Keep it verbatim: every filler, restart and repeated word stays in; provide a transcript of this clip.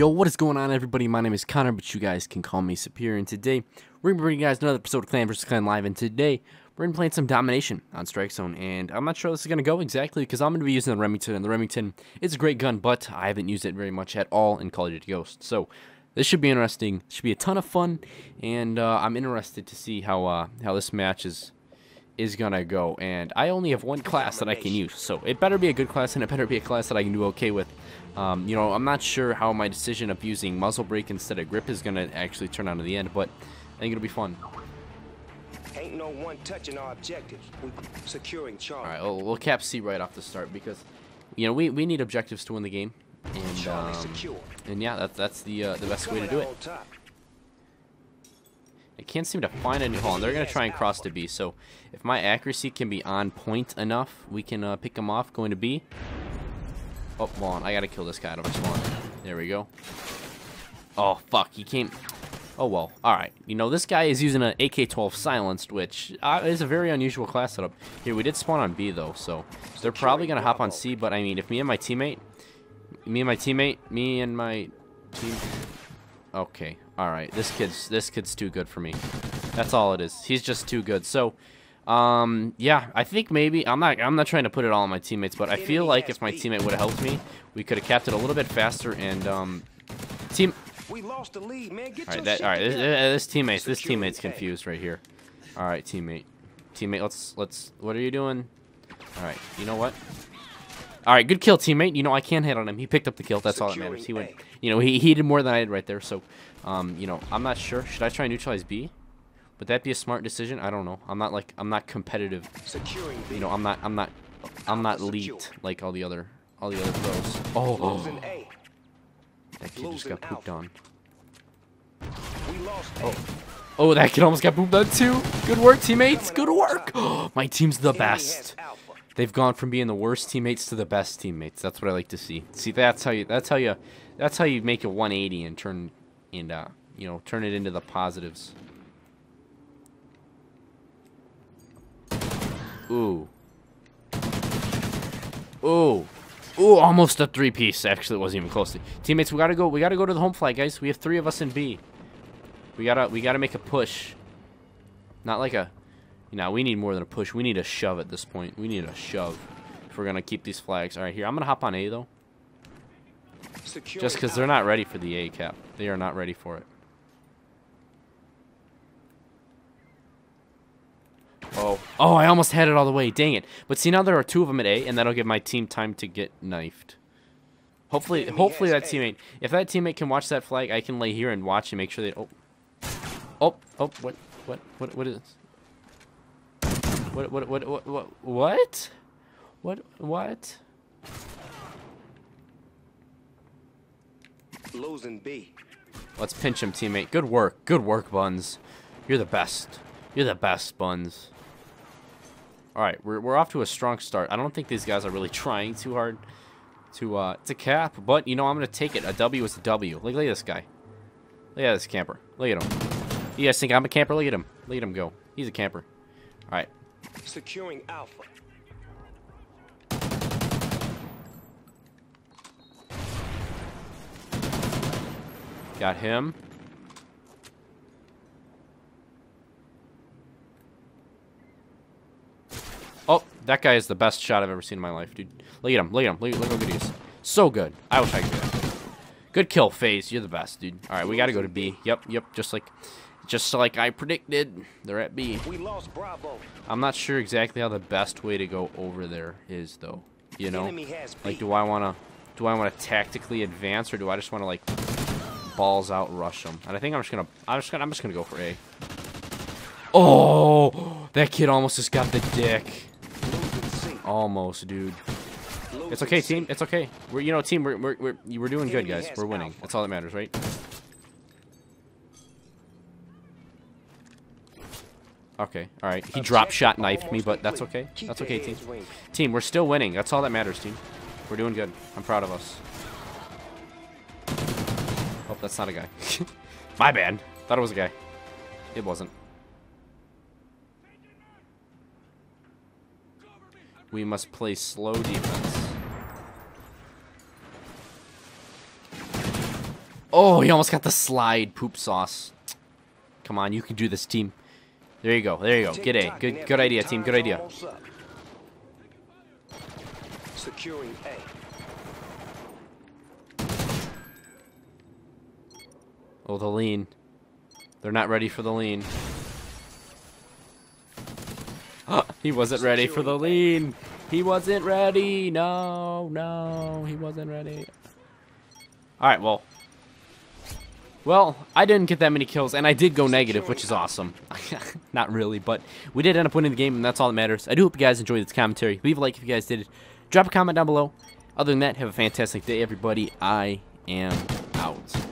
Yo, what is going on, everybody? My name is Connor, but you guys can call me Superior, and today we're going to bring you guys another episode of Clan versus. Clan Live, and today we're going to be playing some domination on Strike Zone, and I'm not sure how this is going to go exactly, because I'm going to be using the Remington, and the Remington is a great gun, but I haven't used it very much at all in Call of Duty Ghost, so this should be interesting. It should be a ton of fun, and uh, I'm interested to see how uh, how this match is is going to go, and I only have one class that I can use, so it better be a good class, and it better be a class that I can do okay with. Um, you know, I'm not sure how my decision of using muzzle brake instead of grip is going to actually turn out in the end, but I think it'll be fun. Ain't no one touching our objectives. We're securing Charlie. All right, well, we'll cap C right off the start because, you know, we, we need objectives to win the game, and um, and yeah, that, that's the uh, the best way to do it. I can't seem to find any hole, and they're going to try and cross to B, so if my accuracy can be on point enough, we can uh, pick them off going to B. Oh, spawn. I gotta kill this guy out of my spawn. There we go. Oh, fuck. He came. Oh, well. Alright. You know, this guy is using an A K twelve silenced, which uh, is a very unusual class setup. Here, we did spawn on B, though, so they're probably gonna hop on C, but I mean, if me and my teammate. Me and my teammate. Me and my team. Okay. Alright. This kid's, this kid's too good for me. That's all it is. He's just too good. So. Um, yeah, I think maybe, I'm not, I'm not trying to put it all on my teammates, but I feel like if my teammate would have helped me, we could have capped it a little bit faster, and, um, team, we lost the lead, man. Get all right, that, all right, this, this teammate's, this teammate's confused right here. All right, teammate, teammate, let's, let's, what are you doing? All right, you know what? All right, good kill, teammate. You know, I can't hit on him. He picked up the kill. That's Securing all that matters. He went, you know, he, he did more than I did right there, so, um, you know, I'm not sure. Should I try and neutralize B? Would that be a smart decision? I don't know. I'm not like I'm not competitive. You know, I'm not I'm not I'm not elite like all the other all the other pros. Oh, oh. That kid just got pooped on. Oh. Oh, that kid almost got pooped on too. Good work, teammates. Good work. Oh, my team's the best. They've gone from being the worst teammates to the best teammates. That's what I like to see. See, that's how you that's how you that's how you make a one eighty and turn and uh, you know, turn it into the positives. Ooh. Ooh. Ooh, almost a three-piece. Actually, it wasn't even close. Teammates, we gotta go. We gotta go to the home flag, guys. We have three of us in B. We gotta we gotta make a push. Not like a you know, we need more than a push. We need a shove at this point. We need a shove if we're gonna keep these flags. Alright, here. I'm gonna hop on A though. Just because they're not ready for the A cap. They are not ready for it. Oh. Oh, I almost had it all the way. Dang it. But see, now there are two of them at A, and that'll give my team time to get knifed. Hopefully, hopefully that teammate... If that teammate can watch that flag, I can lay here and watch and make sure they... Oh. Oh. Oh. What? What? What? What is this? What? What? What? What? What? What? What? What? Losing B. Let's pinch him, teammate. Good work. Good work, Buns. You're the best. You're the best, Buns. Alright, we're, we're off to a strong start. I don't think these guys are really trying too hard to uh, to cap, but, you know, I'm going to take it. A W is a W. Look, look at this guy. Look at this camper. Look at him. You guys think I'm a camper? Look at him. Look at him go. He's a camper. Alright. Securing Alpha. Got him. Oh, that guy is the best shot I've ever seen in my life, dude. Look at him, look at him, look, look how good he is. So good. I wish I could do that. Good kill, FaZe. You're the best, dude. All right, we gotta go to B. Yep, yep. Just like, just like I predicted, they're at B. We lost Bravo. I'm not sure exactly how the best way to go over there is, though. You know, like, do I wanna, do I wanna tactically advance, or do I just wanna like balls out rush them? And I think I'm just gonna, I'm just gonna, I'm just gonna go for A. Oh, that kid almost just got the dick. Almost, dude. It's okay, team. It's okay. We're, you know, team. We're we're we're we're doing good, guys. We're winning. That's all that matters, right? Okay. All right. He drop shot knifed me, but that's okay. That's okay, team. Team, we're still winning. That's all that matters, team. We're doing good. I'm proud of us. Oh, that's not a guy. My bad. Thought it was a guy. It wasn't. We must play slow defense. Oh, he almost got the slide poop sauce. Come on, you can do this, team. There you go. There you go. Get A. Good good idea, team. Good idea. Securing A. Oh, the lean. They're not ready for the lean. Oh, he wasn't ready for the lean. He wasn't ready. No, no, he wasn't ready. All right, well. Well, I didn't get that many kills, and I did go negative, which is awesome. Not really, but we did end up winning the game, and that's all that matters. I do hope you guys enjoyed this commentary. Leave a like if you guys did. Drop a comment down below. Other than that, have a fantastic day, everybody. I am out.